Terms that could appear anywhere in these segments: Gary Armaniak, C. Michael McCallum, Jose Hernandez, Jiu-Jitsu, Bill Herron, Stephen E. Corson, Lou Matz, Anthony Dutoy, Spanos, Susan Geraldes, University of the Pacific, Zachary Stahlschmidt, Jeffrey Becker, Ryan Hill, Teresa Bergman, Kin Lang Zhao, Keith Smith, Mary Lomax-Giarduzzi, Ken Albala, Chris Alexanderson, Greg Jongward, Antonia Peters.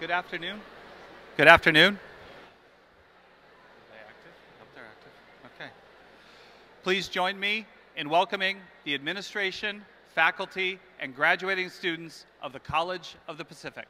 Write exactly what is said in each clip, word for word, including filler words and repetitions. Good afternoon. Good afternoon. Are they active? I hope they're active. Okay. Please join me in welcoming the administration, faculty, and graduating students of the College of the Pacific.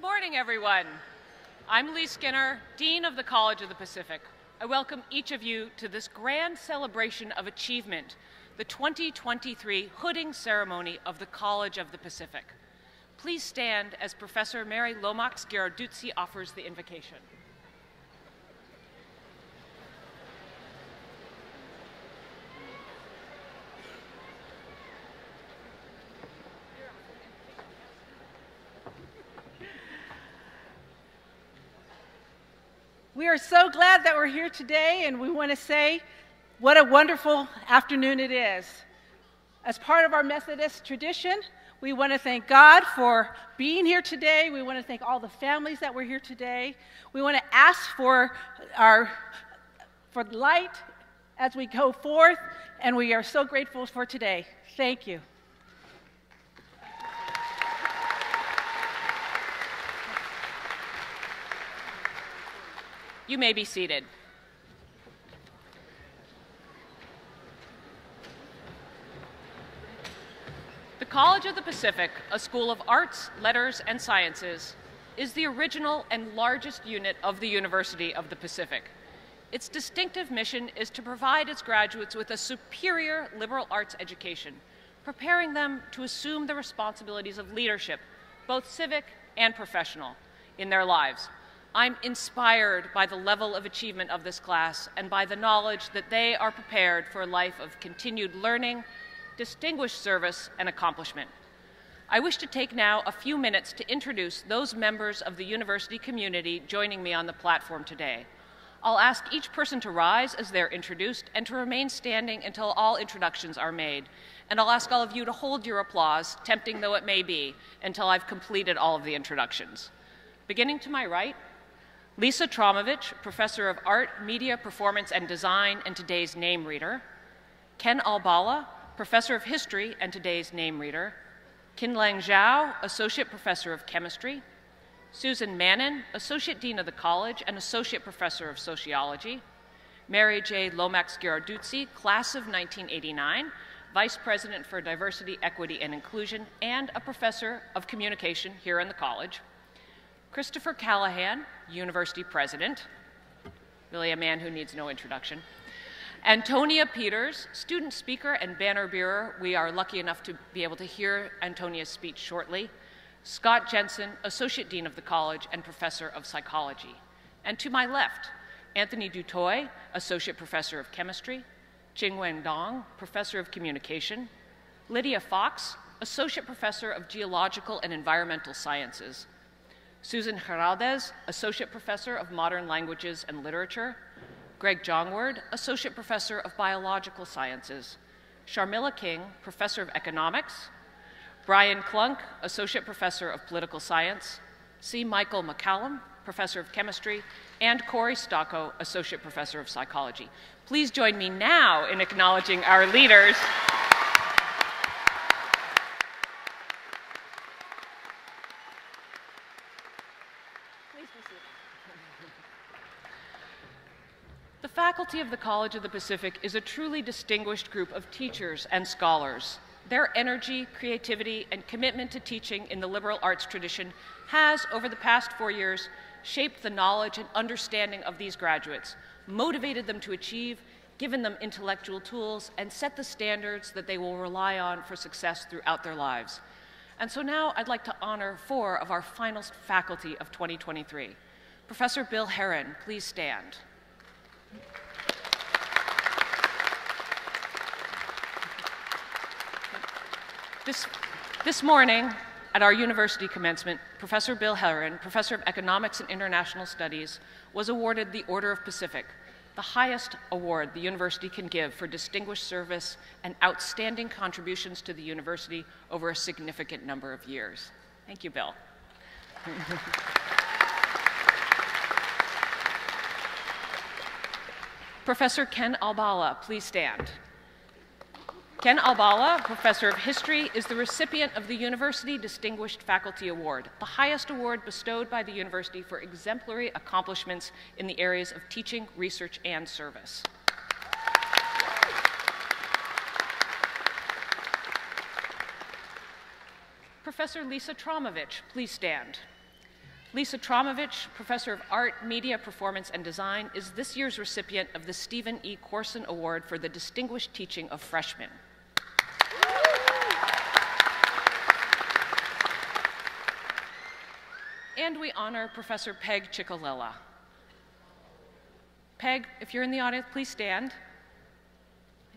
Good morning, everyone. I'm Lee Skinner, Dean of the College of the Pacific. I welcome each of you to this grand celebration of achievement, the twenty twenty-three Hooding Ceremony of the College of the Pacific. Please stand as Professor Mary Lomax-Giarduzzi offers the invocation. We are so glad that we're here today, and we want to say what a wonderful afternoon it is. As part of our Methodist tradition, we want to thank God for being here today. We want to thank all the families that were here today. We want to ask for our for light as we go forth, and we are so grateful for today. Thank you. You may be seated. The College of the Pacific, a school of arts, letters, and sciences, is the original and largest unit of the University of the Pacific. Its distinctive mission is to provide its graduates with a superior liberal arts education, preparing them to assume the responsibilities of leadership, both civic and professional, in their lives. I'm inspired by the level of achievement of this class and by the knowledge that they are prepared for a life of continued learning, distinguished service, and accomplishment. I wish to take now a few minutes to introduce those members of the university community joining me on the platform today. I'll ask each person to rise as they're introduced and to remain standing until all introductions are made. And I'll ask all of you to hold your applause, tempting though it may be, until I've completed all of the introductions. Beginning to my right, Lisa Tromovich, Professor of Art, Media, Performance, and Design, and today's name reader. Ken Albala, Professor of History, and today's name reader. Kin Lang Zhao, Associate Professor of Chemistry. Susan Mannon, Associate Dean of the College and Associate Professor of Sociology. Mary J. Lomax-Giarduzzi, Class of nineteen eighty-nine, Vice President for Diversity, Equity, and Inclusion, and a Professor of Communication here in the college. Christopher Callahan, University President, really a man who needs no introduction. Antonia Peters, student speaker and banner bearer. We are lucky enough to be able to hear Antonia's speech shortly. Scott Jensen, Associate Dean of the College and Professor of Psychology. And to my left, Anthony Dutoy, Associate Professor of Chemistry. Jingwen Dong, Professor of Communication. Lydia Fox, Associate Professor of Geological and Environmental Sciences. Susan Geraldes, Associate Professor of Modern Languages and Literature. Greg Jongward, Associate Professor of Biological Sciences. Sharmila King, Professor of Economics. Brian Klunk, Associate Professor of Political Science. C. Michael McCallum, Professor of Chemistry. And Corey Stocko, Associate Professor of Psychology. Please join me now in acknowledging our leaders. The faculty of the College of the Pacific is a truly distinguished group of teachers and scholars. Their energy, creativity, and commitment to teaching in the liberal arts tradition has, over the past four years, shaped the knowledge and understanding of these graduates, motivated them to achieve, given them intellectual tools, and set the standards that they will rely on for success throughout their lives. And so now I'd like to honor four of our finest faculty of twenty twenty-three. Professor Bill Herron, please stand. This, this morning, at our university commencement, Professor Bill Herron, Professor of Economics and International Studies, was awarded the Order of Pacific, the highest award the university can give for distinguished service and outstanding contributions to the university over a significant number of years. Thank you, Bill. Professor Ken Albala, please stand. Ken Albala, Professor of History, is the recipient of the University Distinguished Faculty Award, the highest award bestowed by the university for exemplary accomplishments in the areas of teaching, research, and service. Professor Lisa Tromovich, please stand. Lisa Tromovich, Professor of Art, Media, Performance, and Design, is this year's recipient of the Stephen E. Corson Award for the Distinguished Teaching of Freshmen. And we honor Professor Peg Ciccolella. Peg, if you're in the audience, please stand.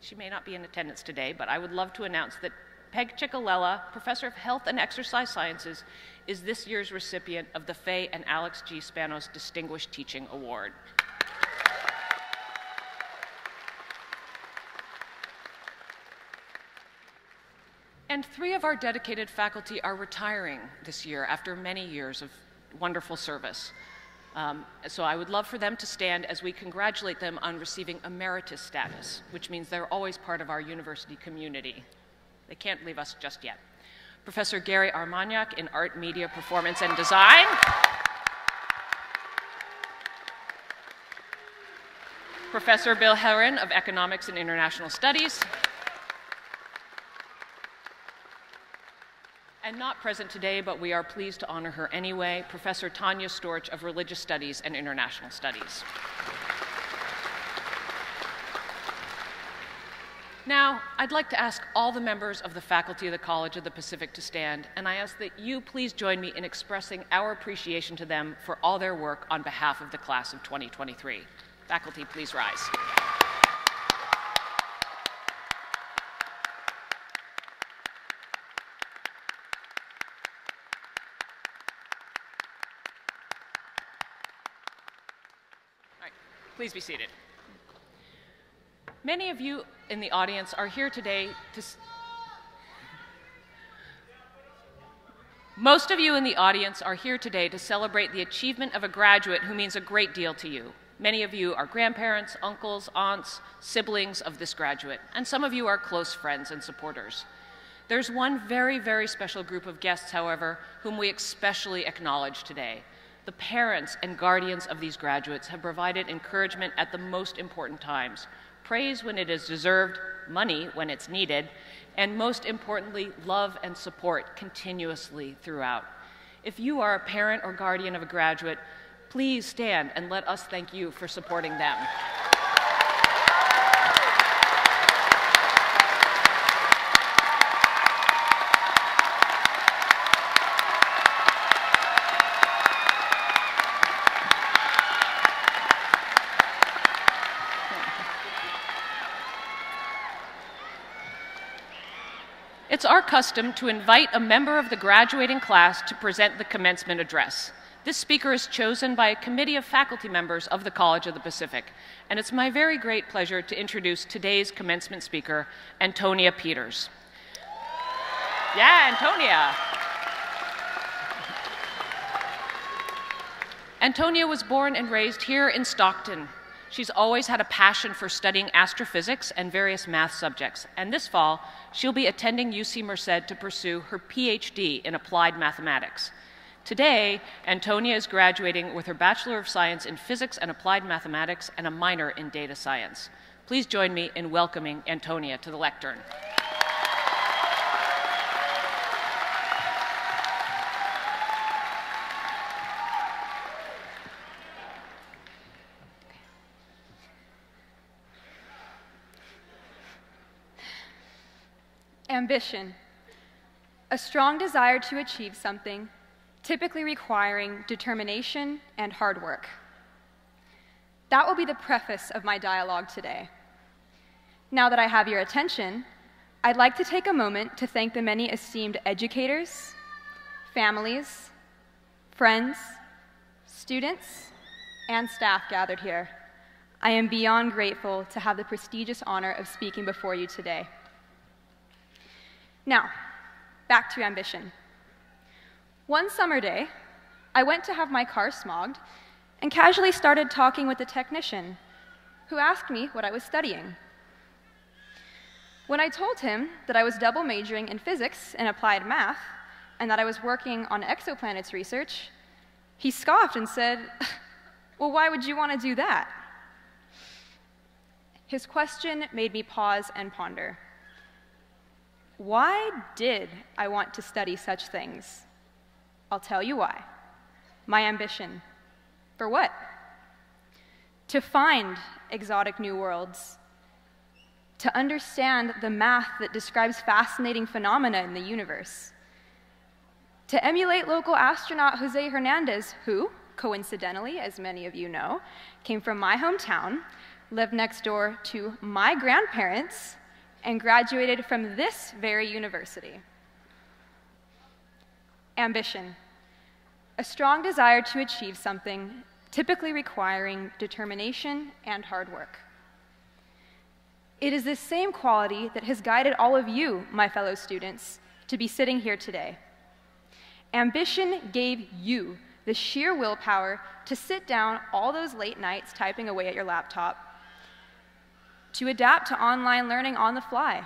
She may not be in attendance today, but I would love to announce that Peg Ciccolella, Professor of Health and Exercise Sciences, is this year's recipient of the Faye and Alex G. Spanos Distinguished Teaching Award. And three of our dedicated faculty are retiring this year after many years of wonderful service. Um, so I would love for them to stand as we congratulate them on receiving emeritus status, which means they're always part of our university community. They can't leave us just yet. Professor Gary Armaniak in Art, Media, Performance, and Design. Professor Bill Herron of Economics and International Studies. And not present today, but we are pleased to honor her anyway, Professor Tanya Storch of Religious Studies and International Studies. Now, I'd like to ask all the members of the faculty of the College of the Pacific to stand, and I ask that you please join me in expressing our appreciation to them for all their work on behalf of the class of twenty twenty-three. Faculty, please rise. All right, please be seated. Many of you in the audience are here today to... S Most of you in the audience are here today to celebrate the achievement of a graduate who means a great deal to you. Many of you are grandparents, uncles, aunts, siblings of this graduate, and some of you are close friends and supporters. There's one very, very special group of guests, however, whom we especially acknowledge today. The parents and guardians of these graduates have provided encouragement at the most important times, praise when it is deserved, money when it's needed, and most importantly, love and support continuously throughout. If you are a parent or guardian of a graduate, please stand and let us thank you for supporting them. It's our custom to invite a member of the graduating class to present the commencement address. This speaker is chosen by a committee of faculty members of the College of the Pacific, and it's my very great pleasure to introduce today's commencement speaker, Antonia Peters. Yeah, Antonia. Antonia was born and raised here in Stockton. She's always had a passion for studying astrophysics and various math subjects, and this fall, she'll be attending U C Merced to pursue her PhD in applied mathematics. Today, Antonia is graduating with her Bachelor of Science in Physics and Applied Mathematics and a minor in Data Science. Please join me in welcoming Antonia to the lectern. Ambition, a strong desire to achieve something, typically requiring determination and hard work. That will be the preface of my dialogue today. Now that I have your attention, I'd like to take a moment to thank the many esteemed educators, families, friends, students, and staff gathered here. I am beyond grateful to have the prestigious honor of speaking before you today. Now, back to ambition. One summer day, I went to have my car smogged and casually started talking with the technician, who asked me what I was studying. When I told him that I was double majoring in physics and applied math, and that I was working on exoplanets research, he scoffed and said, "Well, why would you want to do that?" His question made me pause and ponder. Why did I want to study such things? I'll tell you why. my ambition. For what? To find exotic new worlds, to understand the math that describes fascinating phenomena in the universe, to emulate local astronaut Jose Hernandez, who, coincidentally, as many of you know, came from my hometown, lived next door to my grandparents, and graduated from this very university. Ambition. A strong desire to achieve something, typically requiring determination and hard work. It is this same quality that has guided all of you, my fellow students, to be sitting here today. Ambition gave you the sheer willpower to sit down all those late nights typing away at your laptop, to adapt to online learning on the fly,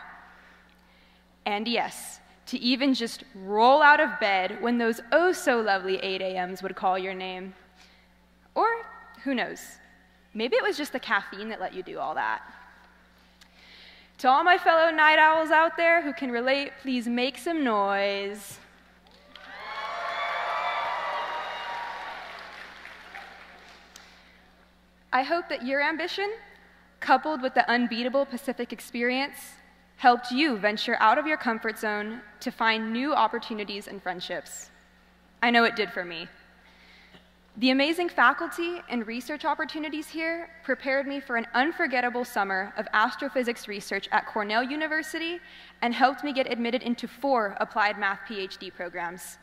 and yes, to even just roll out of bed when those oh-so-lovely eight A Ms would call your name. Or, who knows, maybe it was just the caffeine that let you do all that. To all my fellow night owls out there who can relate, please make some noise. I hope that your ambition, coupled with the unbeatable Pacific experience, helped you venture out of your comfort zone to find new opportunities and friendships. I know it did for me. The amazing faculty and research opportunities here prepared me for an unforgettable summer of astrophysics research at Cornell University and helped me get admitted into four applied math P H D programs.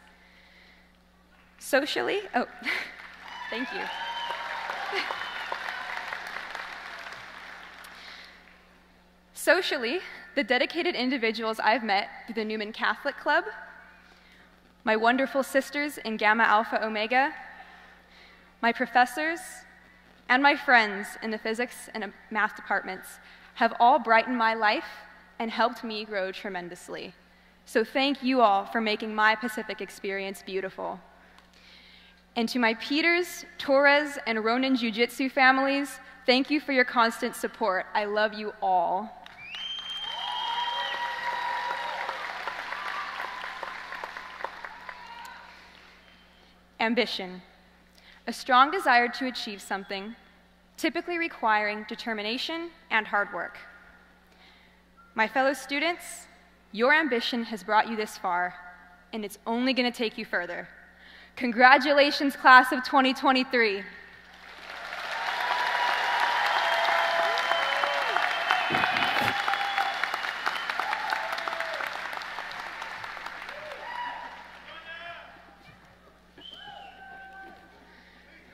Socially, oh, thank you. Socially, the dedicated individuals I've met through the Newman Catholic Club, my wonderful sisters in Gamma Alpha Omega, my professors, and my friends in the physics and math departments have all brightened my life and helped me grow tremendously. So thank you all for making my Pacific experience beautiful. And to my Peters, Torres, and Ronin Jiu-Jitsu families, thank you for your constant support. I love you all. Ambition. A strong desire to achieve something, typically requiring determination and hard work. My fellow students, your ambition has brought you this far, and it's only going to take you further. Congratulations, class of twenty twenty-three.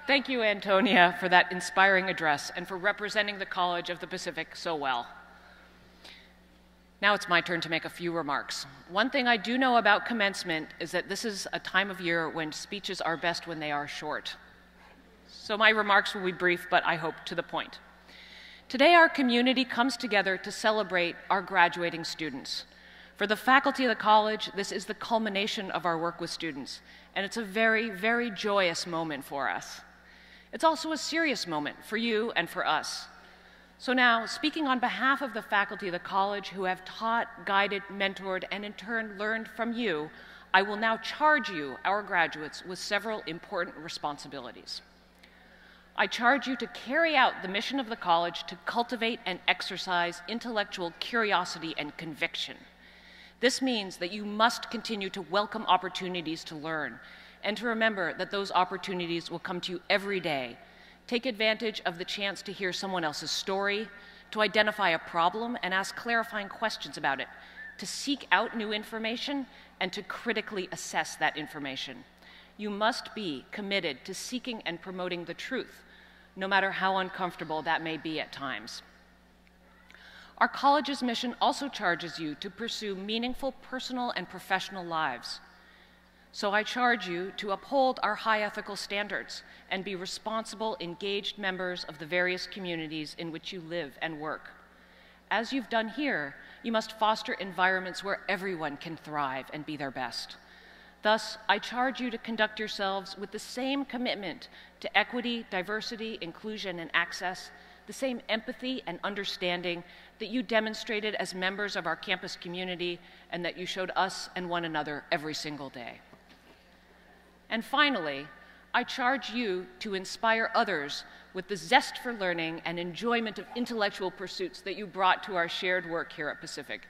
Thank you, Antonia, for that inspiring address and for representing the College of the Pacific so well. Now it's my turn to make a few remarks. One thing I do know about commencement is that this is a time of year when speeches are best when they are short. So my remarks will be brief, but I hope to the point. Today our community comes together to celebrate our graduating students. For the faculty of the college, this is the culmination of our work with students, and it's a very, very joyous moment for us. It's also a serious moment for you and for us. So now, speaking on behalf of the faculty of the college who have taught, guided, mentored, and in turn learned from you, I will now charge you, our graduates, with several important responsibilities. I charge you to carry out the mission of the college to cultivate and exercise intellectual curiosity and conviction. This means that you must continue to welcome opportunities to learn, and to remember that those opportunities will come to you every day. Take advantage of the chance to hear someone else's story, to identify a problem and ask clarifying questions about it, to seek out new information, and to critically assess that information. You must be committed to seeking and promoting the truth, no matter how uncomfortable that may be at times. Our college's mission also charges you to pursue meaningful personal and professional lives. So I charge you to uphold our high ethical standards and be responsible, engaged members of the various communities in which you live and work. As you've done here, you must foster environments where everyone can thrive and be their best. Thus, I charge you to conduct yourselves with the same commitment to equity, diversity, inclusion, and access, the same empathy and understanding that you demonstrated as members of our campus community and that you showed us and one another every single day. And finally, I charge you to inspire others with the zest for learning and enjoyment of intellectual pursuits that you brought to our shared work here at Pacific.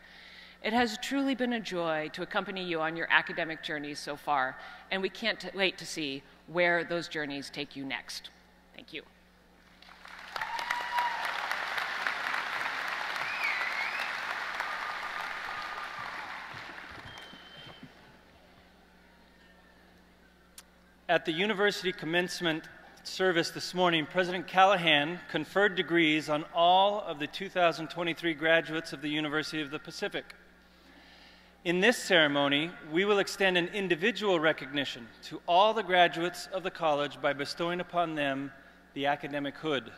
It has truly been a joy to accompany you on your academic journeys so far, and we can't wait to see where those journeys take you next. Thank you. At the university commencement service this morning, President Callahan conferred degrees on all of the two thousand twenty-three graduates of the University of the Pacific. In this ceremony, we will extend an individual recognition to all the graduates of the college by bestowing upon them the academic hood.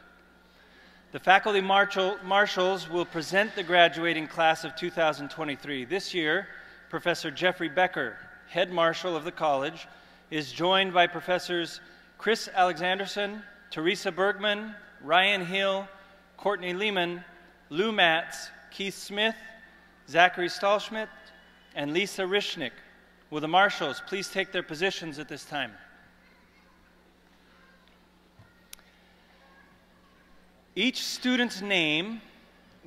The faculty marshal, marshals will present the graduating class of two thousand twenty-three. This year, Professor Jeffrey Becker, head marshal of the college, is joined by Professors Chris Alexanderson, Teresa Bergman, Ryan Hill, Courtney Lehman, Lou Matz, Keith Smith, Zachary Stahlschmidt, and Lisa Rishnick. Will the marshals please take their positions at this time? Each student's name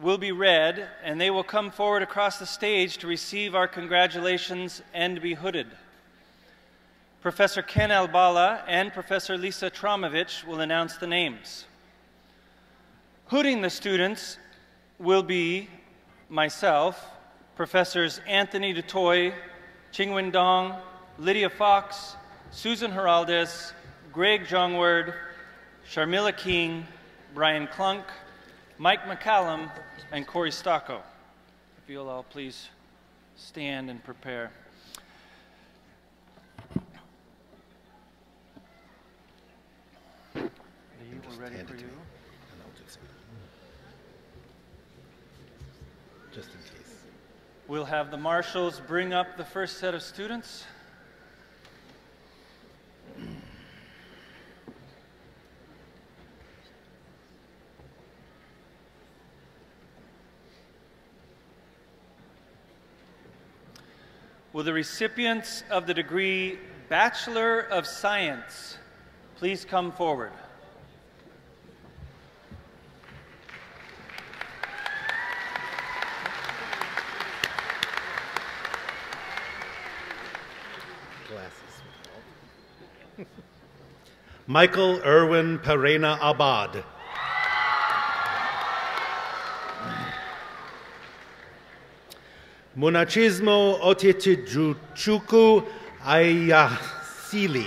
will be read, and they will come forward across the stage to receive our congratulations and be hooded. Professor Ken Albala and Professor Lisa Tromovich will announce the names. Hooding the students will be myself, Professors Anthony Dutoy, Jingwen Dong, Lydia Fox, Susan Geraldes, Greg Jongward, Sharmila King, Brian Klunk, Mike McCallum, and Corey Stocko. If you'll all please stand and prepare. We're ready for you. Just in case. We'll have the marshals bring up the first set of students. Will the recipients of the degree Bachelor of Science please come forward? Michael Irwin Perena Abad. Munachismo Otetejuchuku Ayasili.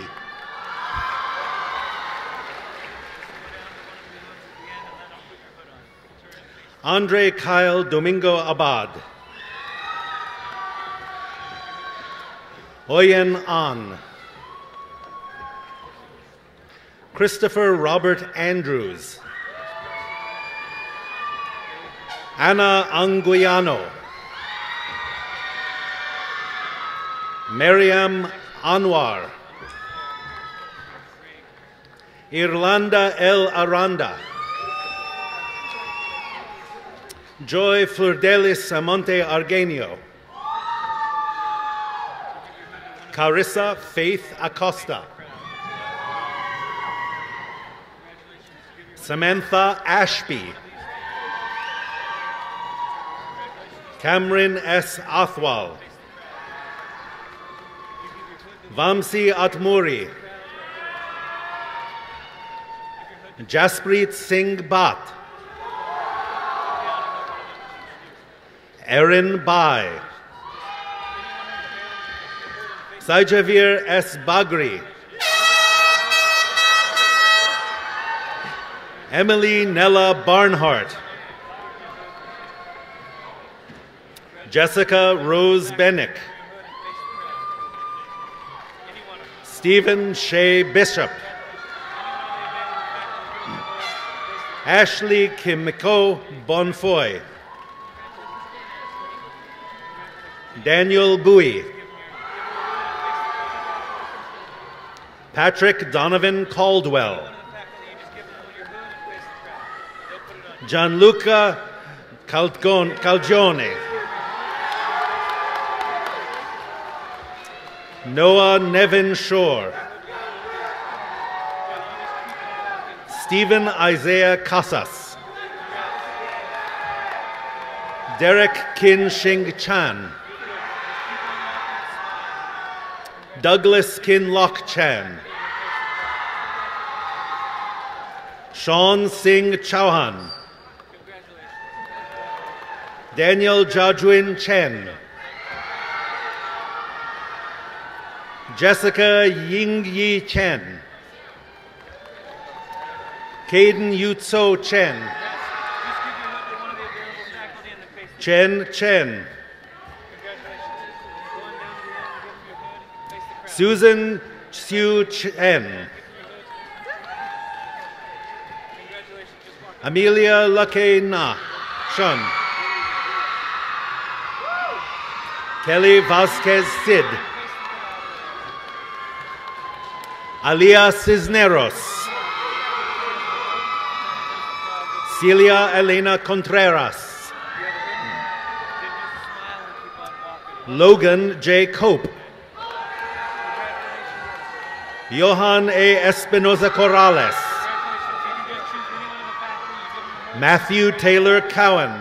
Andre Kyle Domingo Abad. Oyen An. Christopher Robert Andrews. Anna Anguiano. Miriam Anwar. Irlanda El Aranda. Joy Flordelis Amonte Argenio. Carissa Faith Acosta. Samantha Ashby. Cameron S. Othwal. Vamsi Atmuri. Jaspreet Singh Bhatt. Erin Bai. Saijavir S. Bagri. Emily Nella Barnhart. Jessica Rose Bennick. Stephen Shea Bishop. Ashley Kimiko Bonfoy. Daniel Bowie. Patrick Donovan Caldwell. Gianluca Calgione. Noah Nevin Shore. Stephen Isaiah Casas, Derek Kin Shing Chan, Douglas Kin Lok Chan, Sean Singh Chauhan, Daniel Jajuin Chen, Jessica Ying Yi Chen, Caden Yutso Chen, Chen Chen, Susan Hsu Chen, Amelia Luke Na Shun, Kelly Vasquez Sid, Alia Cisneros, Celia Elena Contreras, Logan J. Cope, Johan A. Espinoza Corrales, Matthew Taylor Cowan,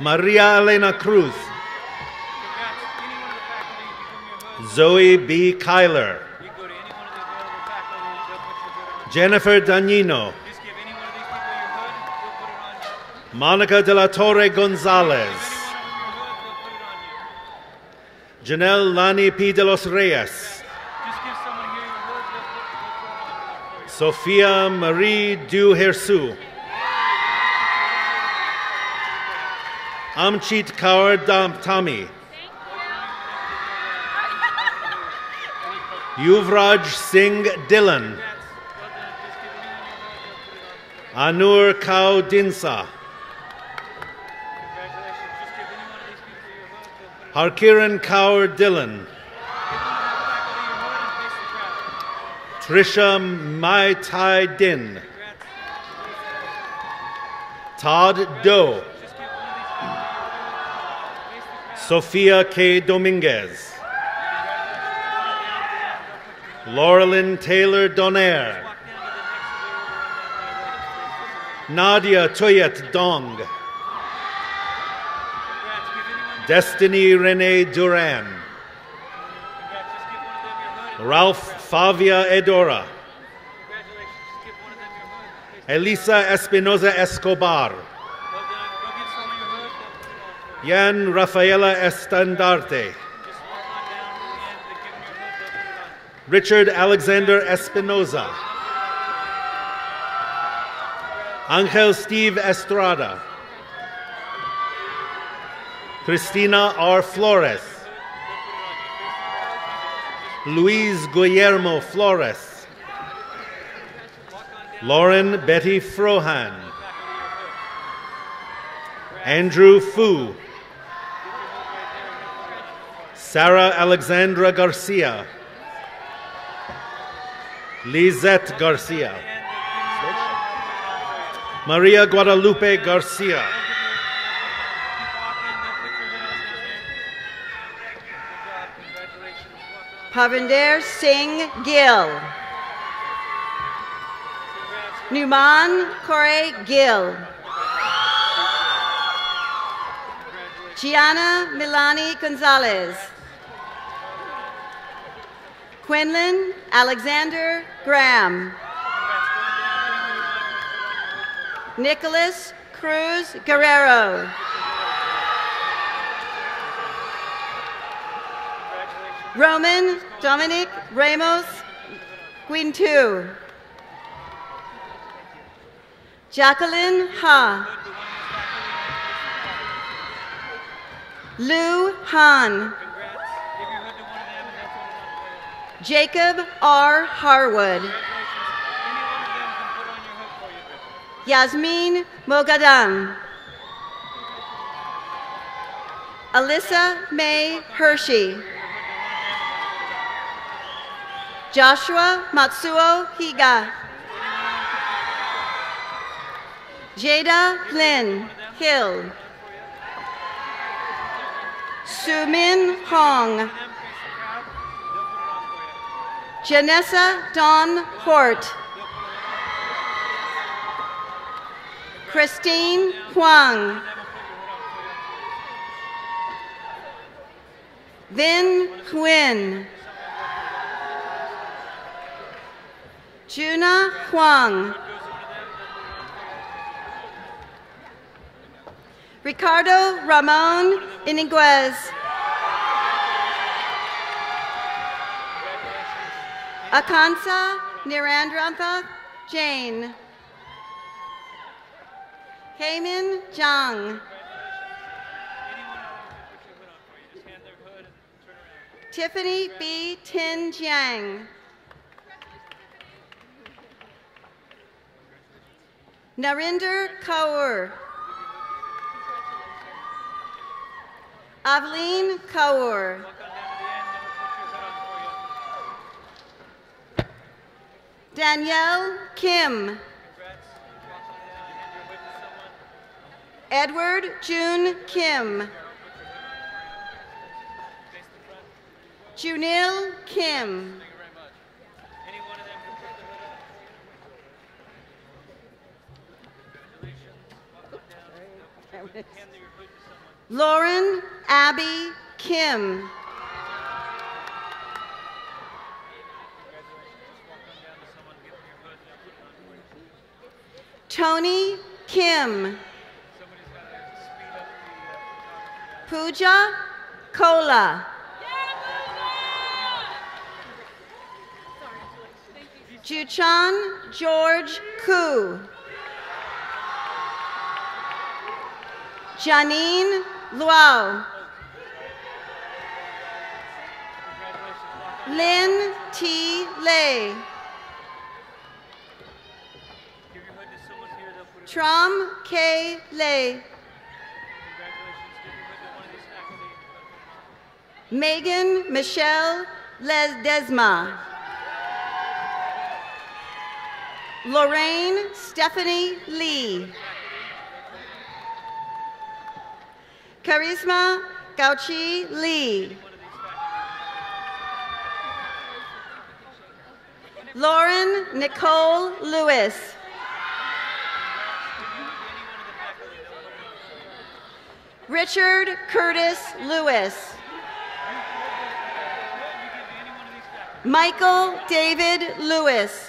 Maria Elena Cruz, Zoe B. Kyler, Jennifer Dagnino, Monica De La Torre Gonzalez, Janelle Lani P. De Los Reyes, Sophia Marie Du Hersu, Amchit Kaur Tami, Yuvraj Singh Dillon, Anur Kau Dinsa, Harkiran Kaur Dillon, Trisha Mai Tai Din, Todd Doe, Sophia K. Dominguez, Laurelyn Taylor Donaire, Nadia Toyet Dong, Destiny Renee Duran, Ralph Favia Edora, Elisa Espinoza Escobar, Yan Rafaela Estandarte, Richard Alexander Espinoza, Angel Steve Estrada, Cristina R. Flores, Luis Guillermo Flores, Lauren Betty Frohan, Andrew Fu, Sarah Alexandra Garcia, Lizette Garcia, Maria Guadalupe Garcia, Pavinder Singh Gill, Numan Corey Gill, Gianna Milani Gonzalez, Quinlan Alexander Graham, Nicholas Cruz Guerrero, Roman Dominic Ramos Guintu, Jacqueline Ha, Lou Han, Jacob R. Harwood, Yasmin Mogadam, Alyssa May Hershey, Joshua Matsuo Higa, Jada Lynn Hill, Sumin Hong, Janessa Dawn Hort. Christine Huang. Vinh Nguyen. Juna Huang. Ricardo Ramon Iniguez. Akansa Nirandrantha Jain. Heyman Zhang. Tiffany B. Tin Jiang. Narinder Kaur. Aveline Kaur. Danielle Kim. Edward June Kim. Junil Kim. Lauren Abby Kim. Tony Kim. Pooja Kola. Juchan George Koo. Janine Luau. Lynn T. Lay. Tram K. Lay. Megan Michelle Ledesma. Lorraine Stephanie Lee. Charisma Gauchi Lee. Lauren Nicole Lewis. Richard Curtis Lewis. Michael David Lewis.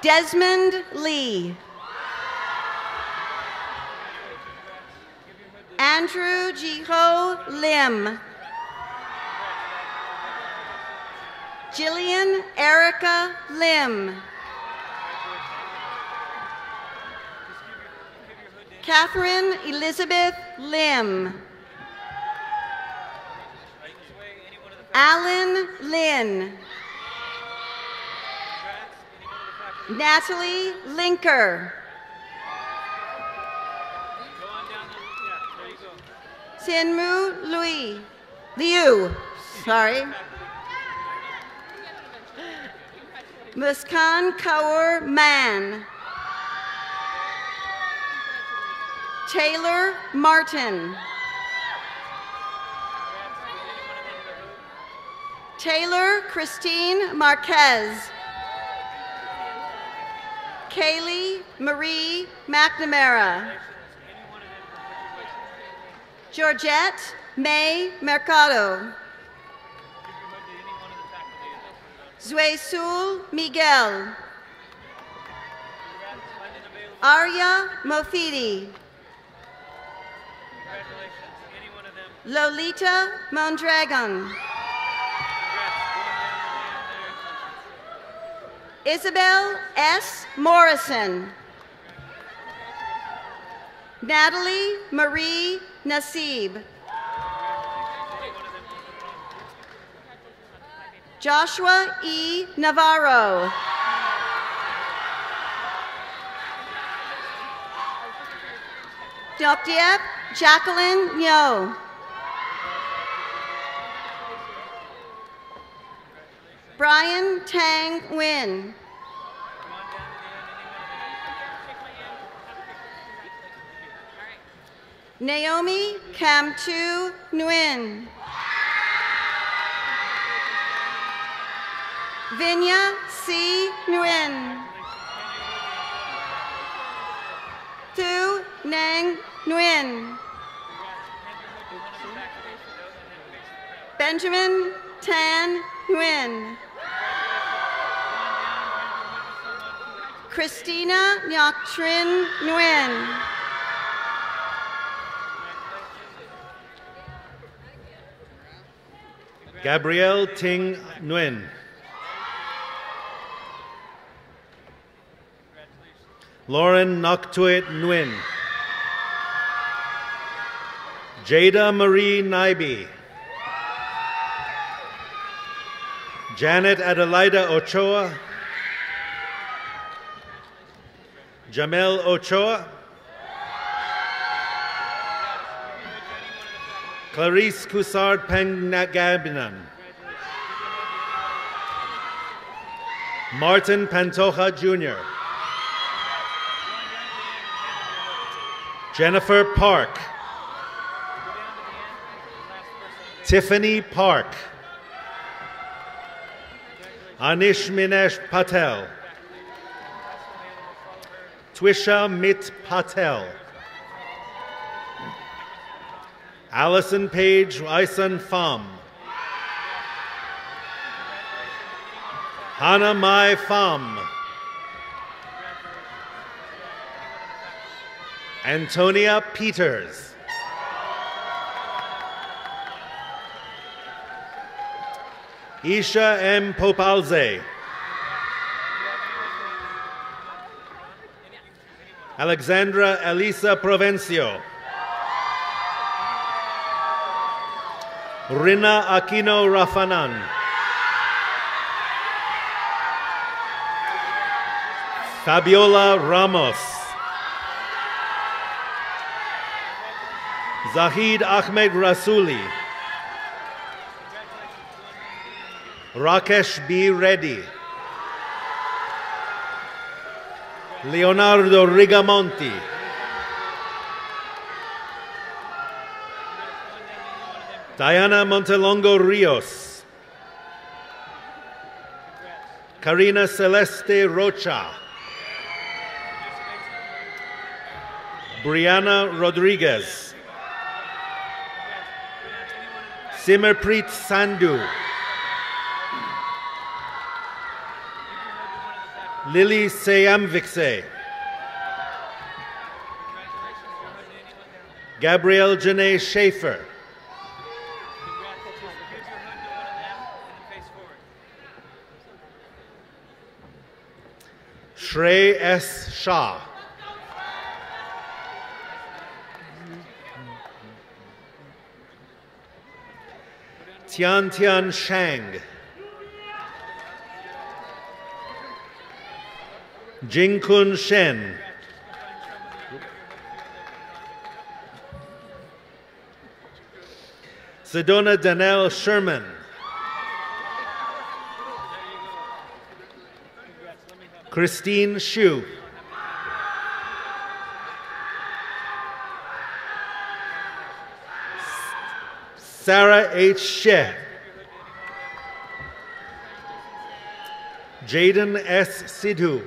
Desmond Lee. Andrew Jiho Lim. Jillian Erica Lim. Catherine Elizabeth Lim. Alan Lynn. Natalie Linker. Sinmu Lui. Liu. Sorry. Muskan Kaur Mann. Taylor Martin. Taylor Christine Marquez. Kaylee Marie McNamara. Georgette May Mercado. Zuesul Miguel. Arya Mofidi. Lolita Mondragon. Isabel S. Morrison. Natalie Marie Nasib. Joshua E. Navarro. Dopdiep Jacqueline Nyo. Brian Tang Nguyen. Naomi Kamtu Nguyen. Vinya C. Nguyen. Tu Nang Nguyen. Benjamin Tan Nguyen. Christina Ngoc Trinh Nguyen. Gabrielle Ting Nguyen. Lauren Noctuit Nguyen. Jada Marie Nyby. Janet Adelaida Ochoa. Jamel Ochoa. Clarice Coussard Pangagabinan. Martin Pantoja Junior Jennifer Park. Tiffany Park. Anish Minesh Patel. Twisha Mit Patel. Allison Page Wyson Pham. Hannah Mai Pham. Antonia Peters. Isha M. Popalze. Alexandra Elisa Provencio. Rina Aquino Rafanan. Fabiola Ramos. Zahid Ahmed Rasuli. Rakesh B. Reddy. Leonardo Rigamonti. Diana Montelongo Rios. Karina Celeste Rocha. Brianna Rodriguez. Simerpreet Sandhu. Lily Seyamvikse. Gabrielle Janae Schaefer. Shrey S. Shah. Tian Tian Shang. Jing Kun Shen. Sedona Danelle Sherman. Christine Xu. Sarah H. Sheh. Jaden S. Sidhu.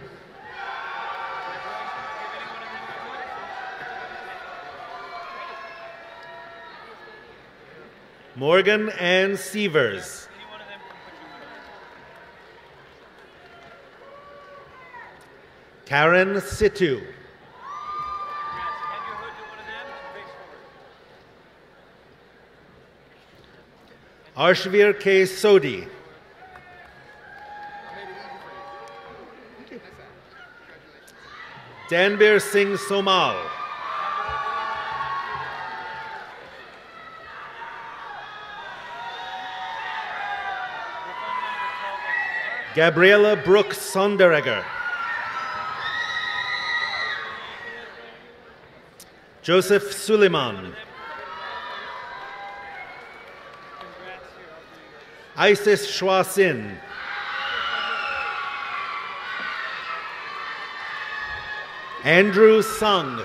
Morgan Ann Sievers. Karen Situ. Arshvir K. Sodhi. Danbir Singh Somal. Gabriella Brooks Sonderegger. Joseph Suleiman. Isis Shwa Sin. Andrew Sung.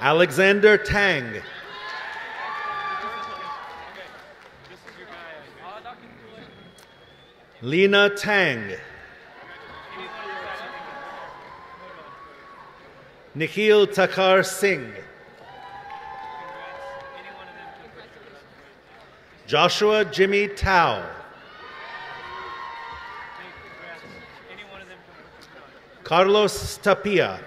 Alexander Tang. Lena Tang, Nikhil Takar Singh, Joshua Jimmy Tao, Carlos Tapia,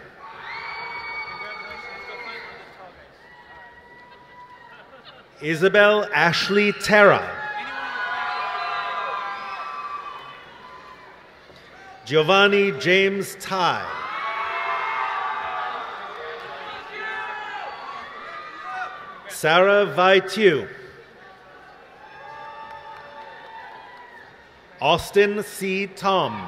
Isabel Ashley Terra, Giovanni James Tai, Sarah Vaitu, Austin C. Tom,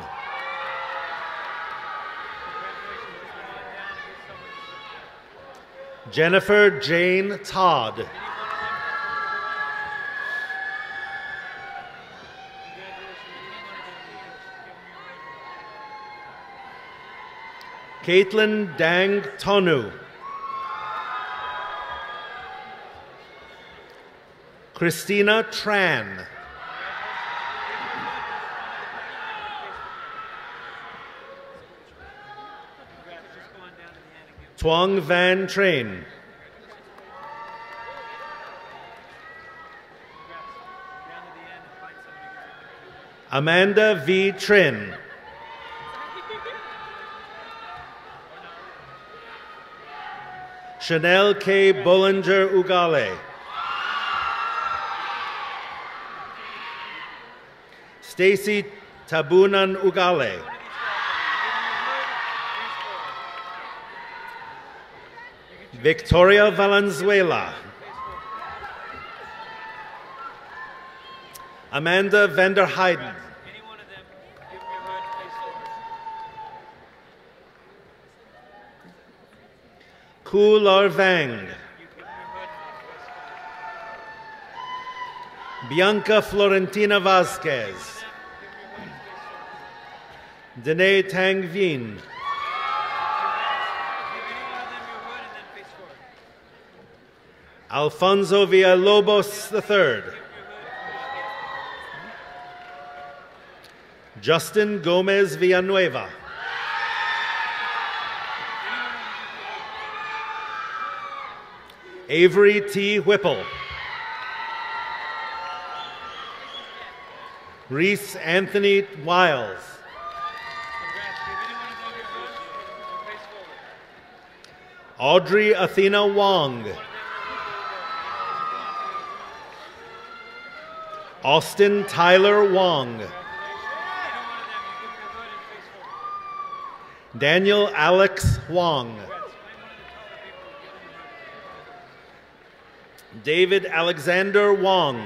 Jennifer Jane Todd, Caitlin Dang Tonu, Christina Tran, Tuong Van Train, Amanda V. Trin, Chanel K. Bollinger Ugale, Stacy Tabunan Ugale, Victoria Valenzuela, Amanda Vander Heiden, Ku Lar Vang, Bianca Florentina Vasquez, Danae Tang Vien, Alfonso Villalobos the third, Justin Gomez Villanueva, Avery T. Whipple, Reese Anthony Wiles, Audrey Athena Wong, Austin Tyler Wong, Daniel Alex Wong, David Alexander Wong,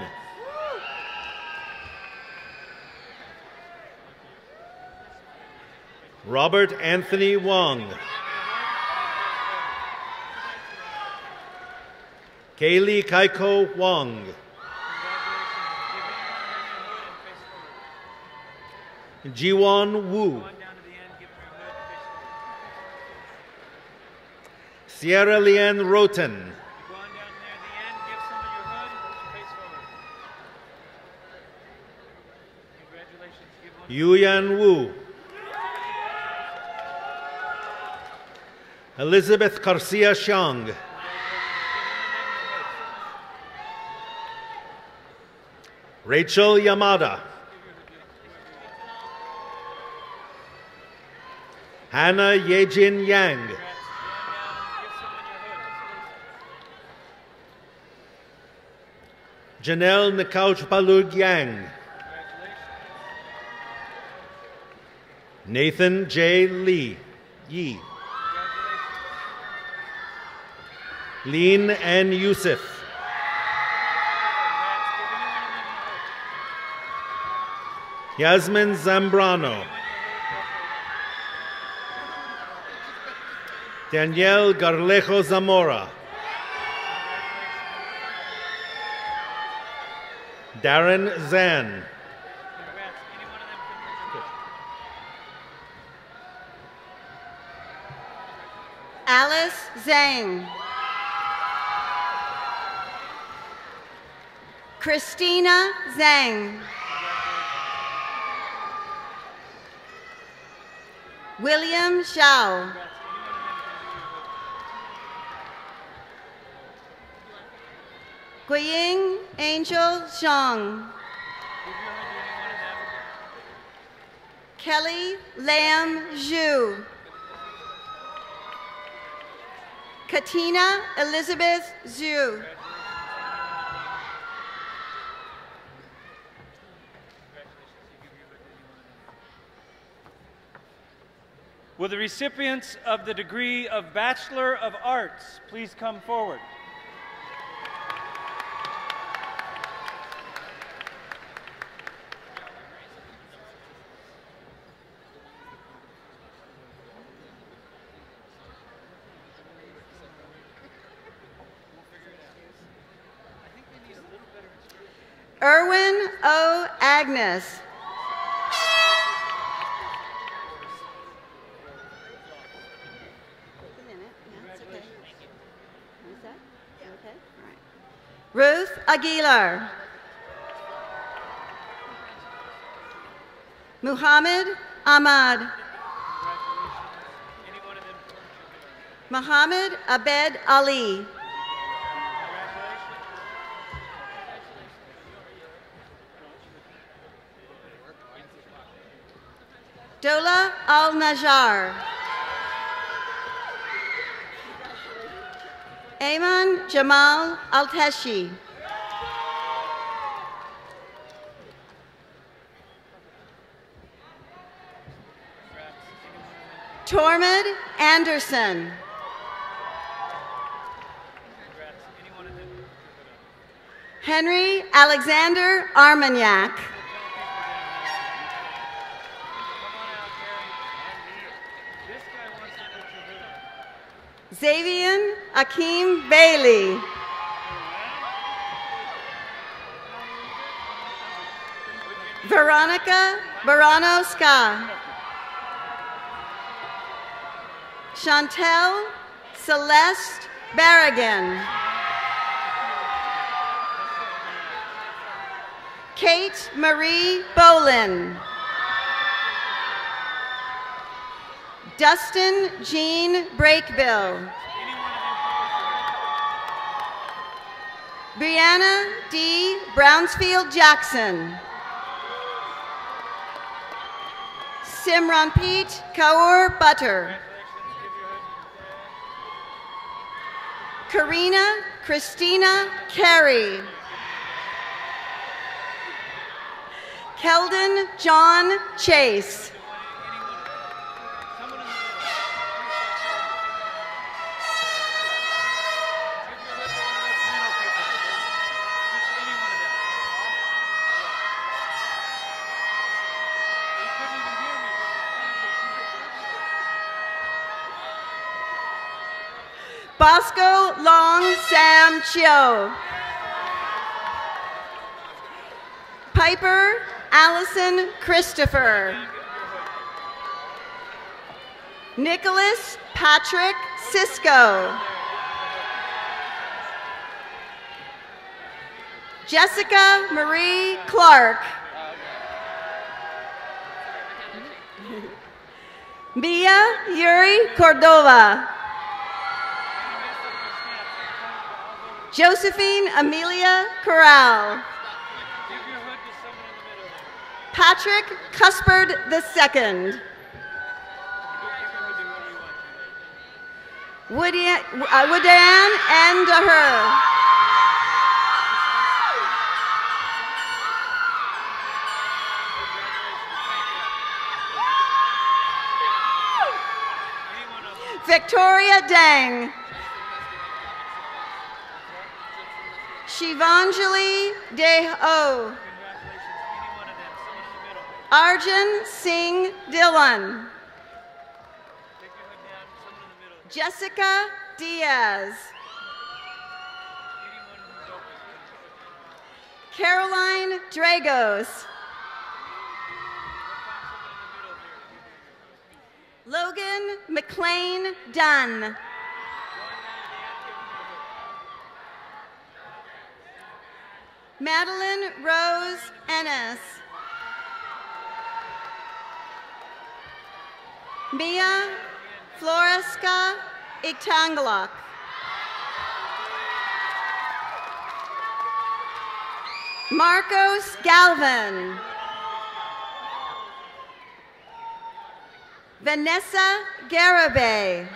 Robert Anthony Wong, Kaylee Kaiko Wong, Jiwon Wu, Sierra Leanne Roten, Yuyan Wu, Elizabeth Garcia Xiang, Rachel Yamada, Hannah Yejin Yang, Janelle Nakauchpalug Yang, Nathan J. Lee, Yee, Lean N. Yusuf, Yasmin Zambrano, Danielle Garlejo Zamora, Darren Zan, Alice Zhang, Christina Zhang, William Zhao. Guiying Angel Zhang. Kelly Lam Zhu. Katina Elizabeth Zhu. Will the recipients of the degree of Bachelor of Arts please come forward? Erwin O. Agnes. Ruth Aguilar. Muhammad Ahmad. Muhammad Abed Ali. Dola Al-Najjar. Ayman Jamal Alteshi. Tormod Anderson. Henry Alexander Armaniak. Xavier Akeem Bailey. Veronica Baranoska. Chantel Celeste Barrigan. Kate Marie Bolin. Dustin Jean Brakebill. Brianna D. Brownsfield Jackson. Simranpreet Kaur Butter. Karina Christina Carey. Keldon John Chase. Bosco Long Sam Cho. Piper Allison Christopher. Nicholas Patrick Cisco. Jessica Marie Clark. Mia Yuri Cordova. Josephine Amelia Corral. Patrick Cuspard the second. Woody, uh, Woodan and Daher. Victoria Dang. Shivanjali Deho. Arjun Singh Dillon. Jessica Diaz. Caroline Dragos. Logan McLean Dunn. Madeline Rose Ennis. Mia Floresca Igtangalak. Marcos Galvin. Vanessa Garibay.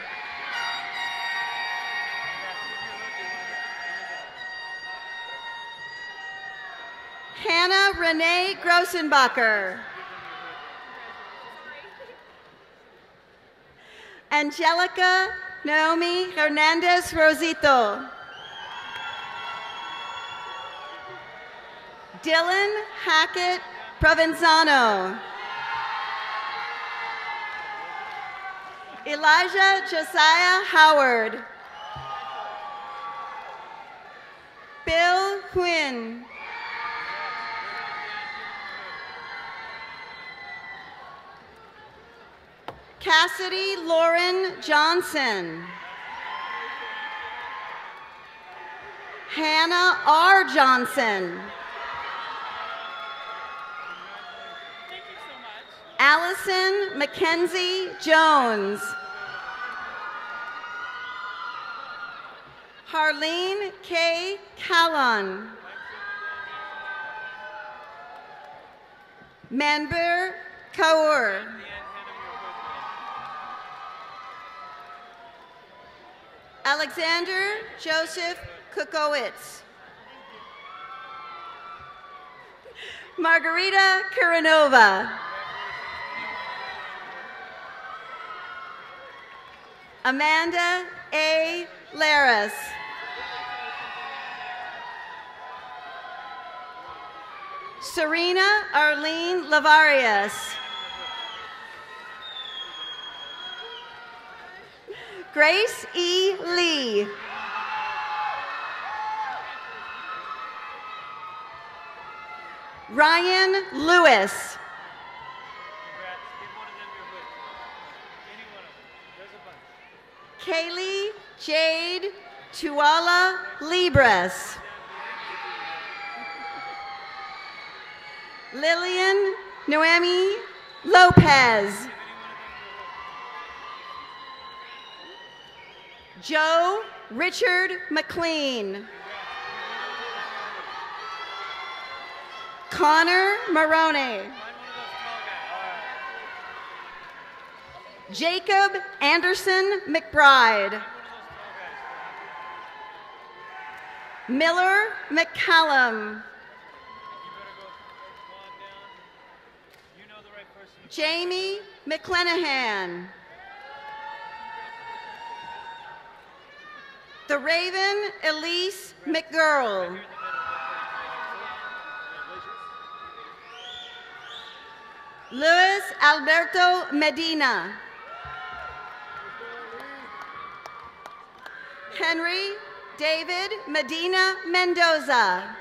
Hannah Renee Grossenbacher. Angelica Naomi Hernandez Rosito. Dylan Hackett Provenzano. Elijah Josiah Howard. Bill Quinn. Cassidy Lauren Johnson. Hannah R. Johnson. Allison Mackenzie Jones. Harlene K. Callan. Manbir Kaur. Alexander Joseph Kukowitz. Margarita Kiranova. Amanda A. Laris. Serena Arlene Lavarius. Grace E. Lee. Ryan Lewis. Kaylee Jade Tuala Libres. Lillian Noemi Lopez. Joe Richard McLean. Connor Maroney. Jacob Anderson McBride. Miller McCallum. You know the right person. Jamie McClenahan. The Raven Elise McGurl. Luis Alberto Medina. Henry David Medina Mendoza.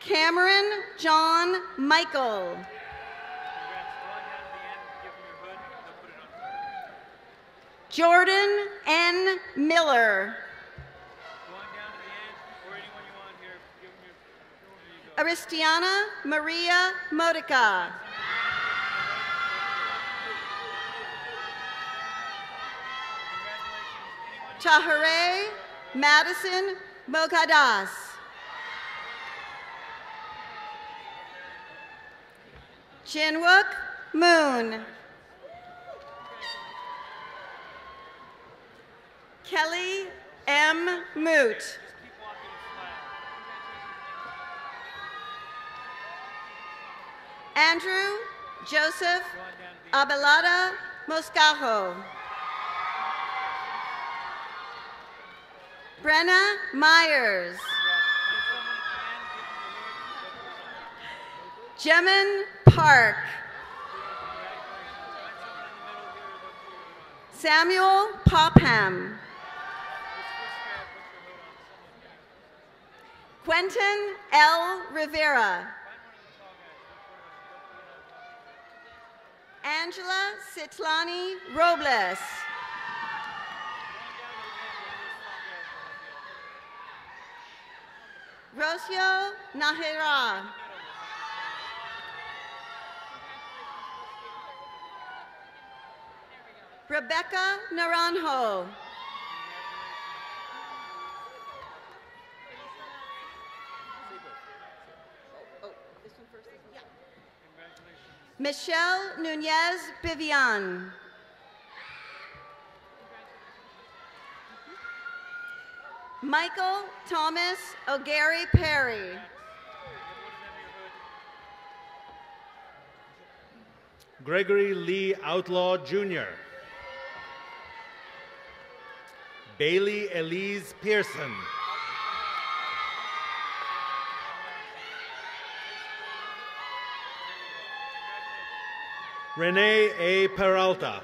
Cameron John Michael. Jordan N. Miller. Aristiana Maria Modica. Tahereh Madison Mogadas. Jinwook Moon. Kelly M. Moot. Andrew Joseph Abelada Moscajo. Brenna Myers. Jemin Park. Samuel Popham. Quentin L. Rivera. Angela Citlani Robles. Rocio Nahira. Rebecca Naranjo. Michelle Nunez Bivian. Michael Thomas O'Gary Perry. Gregory Lee Outlaw Junior Bailey Elise Pearson. Renee A. Peralta.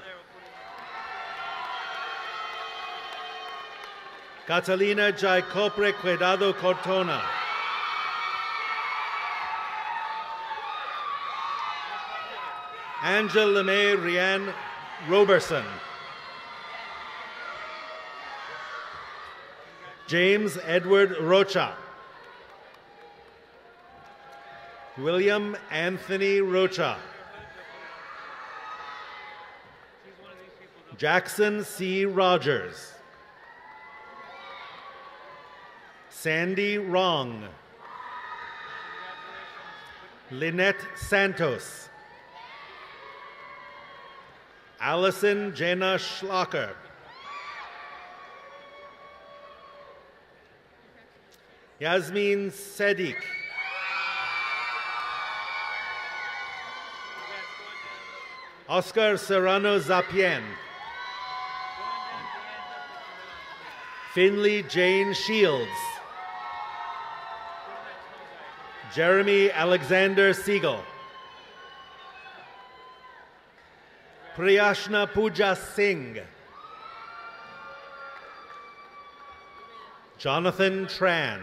Catalina Jaicopre Cuidado Cortona. Angel LeMay Rianne Roberson. James Edward Rocha. William Anthony Rocha. Jackson C. Rogers. Sandy Wrong. Lynette Santos. Allison Jenna Schlacker. Yasmin Sadiq. Oscar Serrano Zapien. Finley Jane Shields. Jeremy Alexander Siegel. Priyashna Pooja Singh. Jonathan Tran.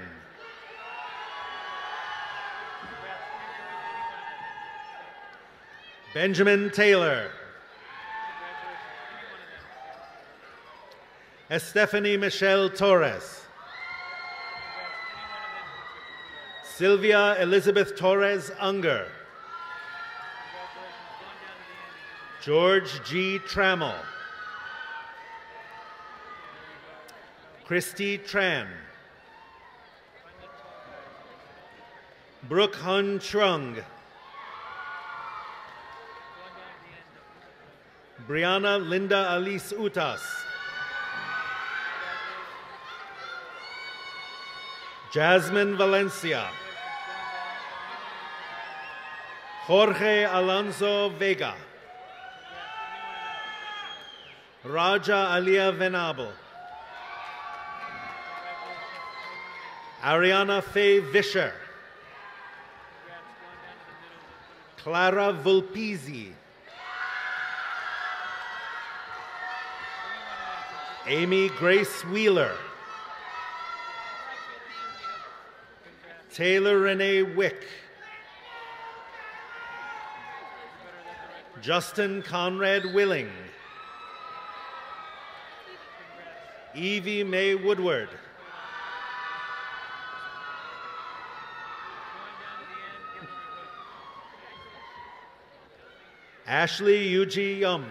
Benjamin Taylor. Estefany Michelle Torres. Sylvia Elizabeth Torres Unger. George G. Trammell. Christy Tran. Brooke Hun Trung. Brianna Linda Alice Utas. Jasmine Valencia. Jorge Alonso Vega. Raja Alia Venable. Ariana Faye Vischer. Clara Vulpizzi. Amy Grace Wheeler. Taylor Renee Wick. Justin Conrad Willing. Evie Mae Woodward. Ashley Yuji Yum.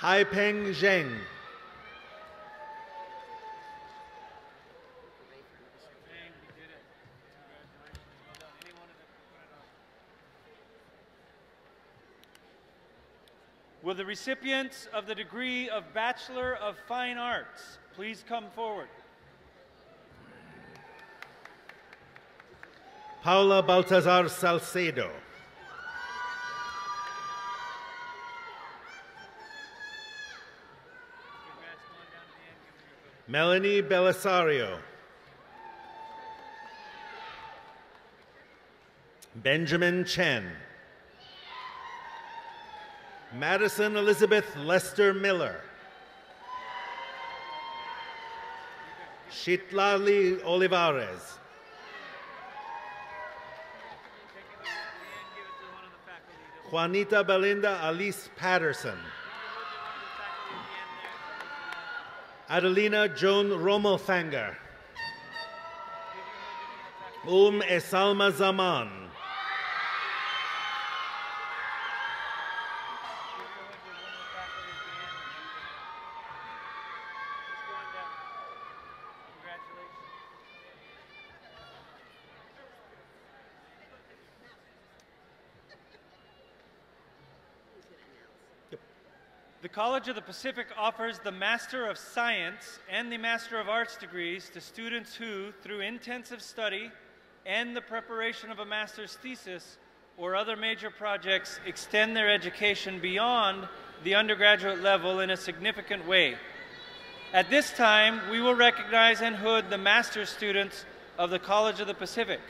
Haipeng Zheng. Will the recipients of the degree of Bachelor of Fine Arts please come forward? Paula Baltazar Salcedo. Melanie Belisario. Benjamin Chen. Madison Elizabeth Lester Miller. Shitlali Olivares. Juanita Belinda Alice Patterson. Adelina Joan Rommelfanger. Um Esalma Zaman. The College of the Pacific offers the Master of Science and the Master of Arts degrees to students who, through intensive study and the preparation of a master's thesis or other major projects, extend their education beyond the undergraduate level in a significant way. At this time, we will recognize and hood the master's students of the College of the Pacific.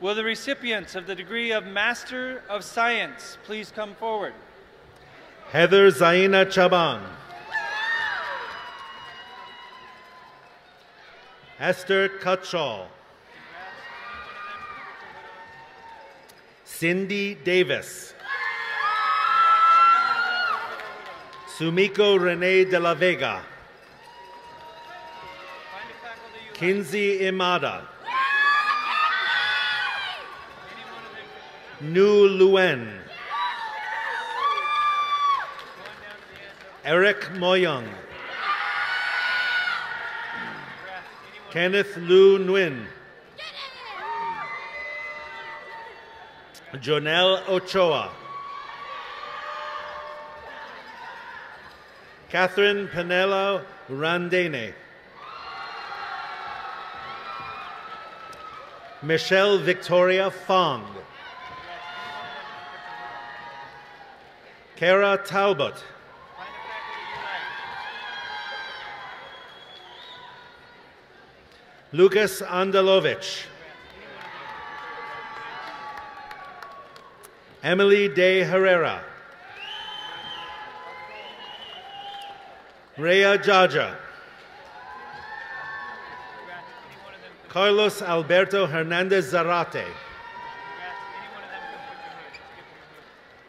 Will the recipients of the degree of Master of Science please come forward? Heather Zaina Chabang. Esther Cutshaw. Cindy Davis. Sumiko Renee de la Vega. Kinsey Imada. Nu Luen. Eric Moyoung. Kenneth Lu Nguyen. Jonelle Ochoa. Catherine Penela Randene. Michelle Victoria Fong. Kara Talbot. Lucas Andalovich. Emily De Herrera. Rhea Jaja. Carlos Alberto Hernandez Zarate.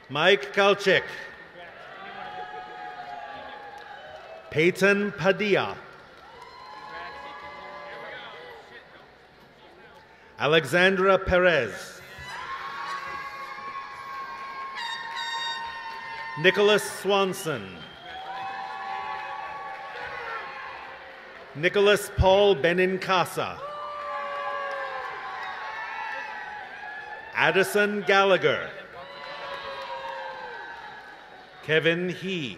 Mike Kalchik. Peyton Padilla. Alexandra Perez. Nicholas Swanson. Nicholas Paul Benincasa. Addison Gallagher. Kevin He.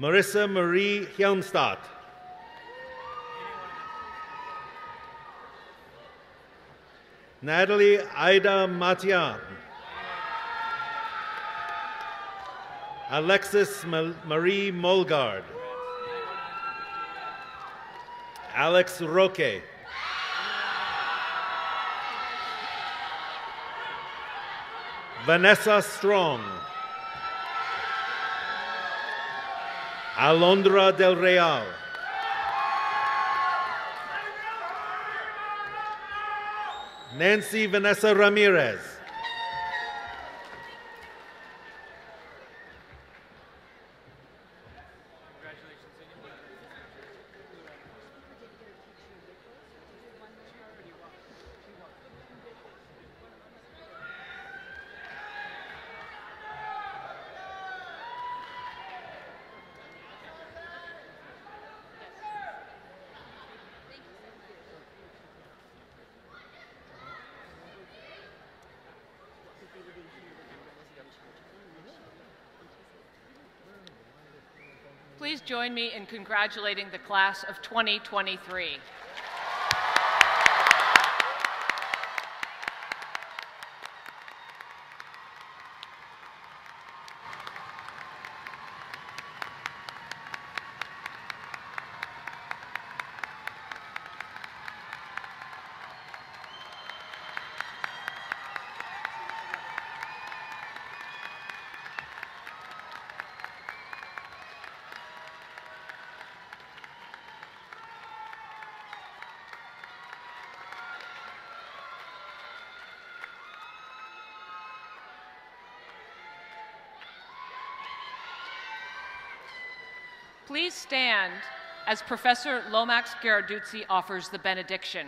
Marissa Marie Hjelmstadt. Natalie Ida Matian. Alexis Marie Molgard. Alex Roque. Vanessa Strong. Alondra Del Real. Nancy Vanessa Ramirez. Please join me in congratulating the class of twenty twenty-three. Please stand as Professor Lomax-Giarduzzi offers the benediction.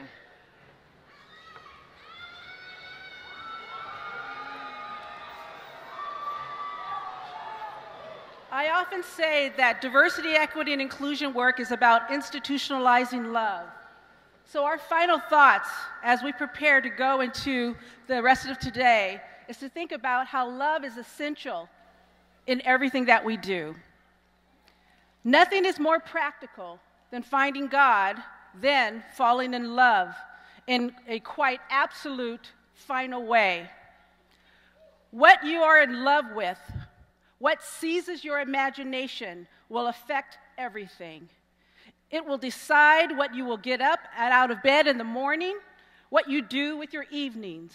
I often say that diversity, equity, and inclusion work is about institutionalizing love. So our final thoughts as we prepare to go into the rest of today is to think about how love is essential in everything that we do. Nothing is more practical than finding God, then falling in love in a quite absolute final way. What you are in love with, what seizes your imagination, will affect everything. It will decide what you will get up and out of bed in the morning, what you do with your evenings,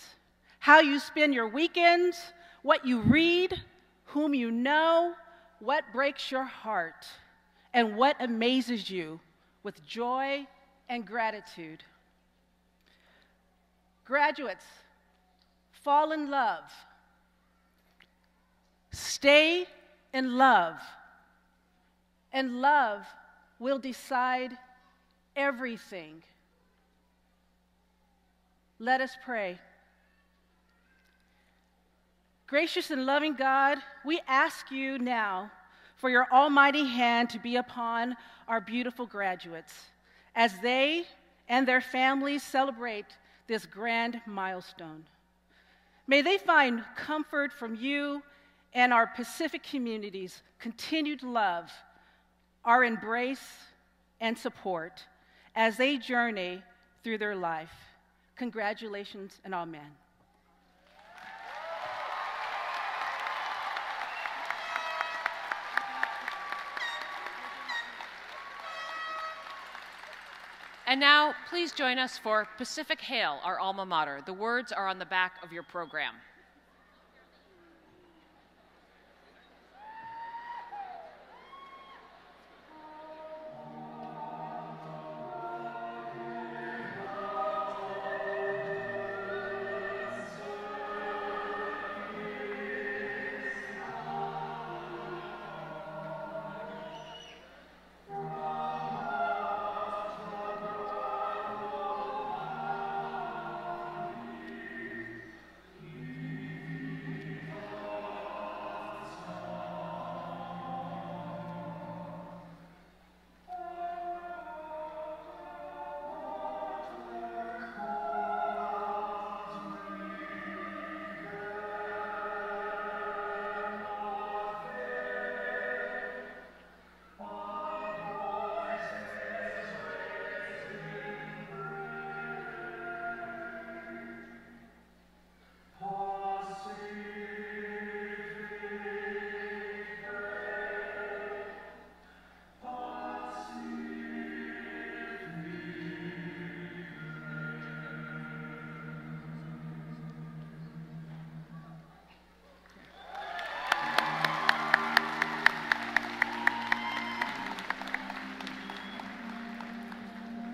how you spend your weekends, what you read, whom you know, what breaks your heart, and what amazes you with joy and gratitude. Graduates, fall in love. Stay in love, and love will decide everything. Let us pray. Gracious and loving God, we ask you now for your almighty hand to be upon our beautiful graduates as they and their families celebrate this grand milestone. May they find comfort from you and our Pacific community's continued love, our embrace, and support as they journey through their life. Congratulations and amen. And now, please join us for Pacific Hail, our alma mater. The words are on the back of your program.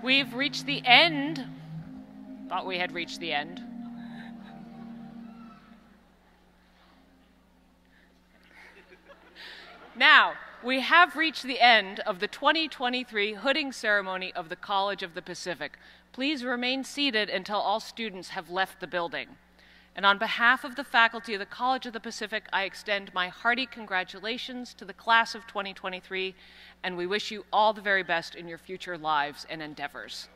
We've reached the end. Thought we had reached the end. Now, we have reached the end of the twenty twenty-three hooding ceremony of the College of the Pacific. Please remain seated until all students have left the building. And on behalf of the faculty of the College of the Pacific, I extend my hearty congratulations to the class of twenty twenty-three, and we wish you all the very best in your future lives and endeavors.